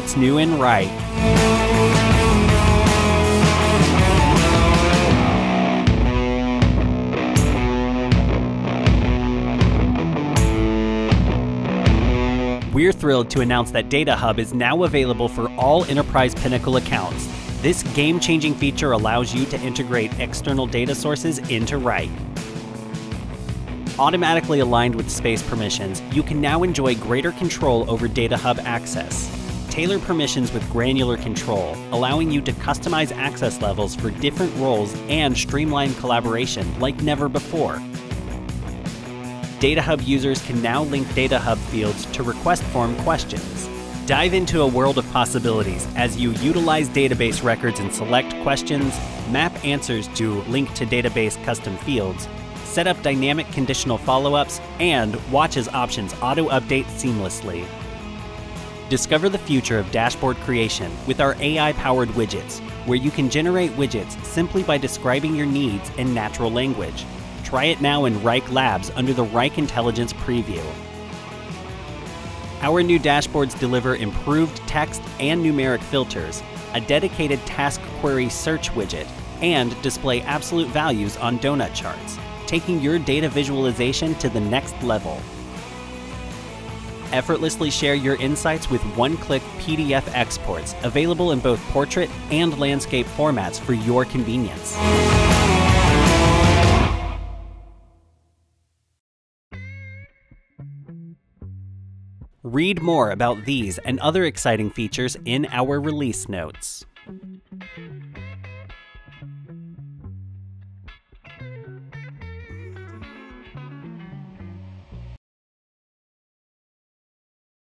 what's new in Wrike. We're thrilled to announce that Data Hub is now available for all Enterprise Pinnacle accounts. This game-changing feature allows you to integrate external data sources into Wrike. Automatically aligned with space permissions, you can now enjoy greater control over Data Hub access. Tailor permissions with granular control, allowing you to customize access levels for different roles and streamline collaboration like never before. Data Hub users can now link Data Hub fields to request form questions. Dive into a world of possibilities as you utilize database records and select questions, map answers to link to database custom fields, set up dynamic conditional follow-ups, and watch as options auto-update seamlessly. Discover the future of dashboard creation with our AI-powered widgets, where you can generate widgets simply by describing your needs in natural language. Try it now in Wrike Labs under the Wrike Intelligence Preview. Our new dashboards deliver improved text and numeric filters, a dedicated task query search widget, and display absolute values on donut charts, taking your data visualization to the next level. Effortlessly share your insights with one-click PDF exports available in both portrait and landscape formats for your convenience. Read more about these and other exciting features in our release notes.